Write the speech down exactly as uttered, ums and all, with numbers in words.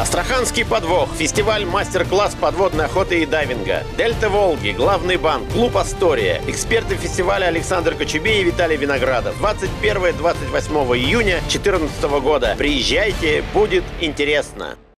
Астраханский подвох, фестиваль мастер-класс подводной охоты и дайвинга, Дельта Волги, Главный банк, Клуб Астория, эксперты фестиваля Александр Кочубей и Виталий Виноградов. двадцать первое — двадцать восьмое июня две тысячи четырнадцатого года. Приезжайте, будет интересно.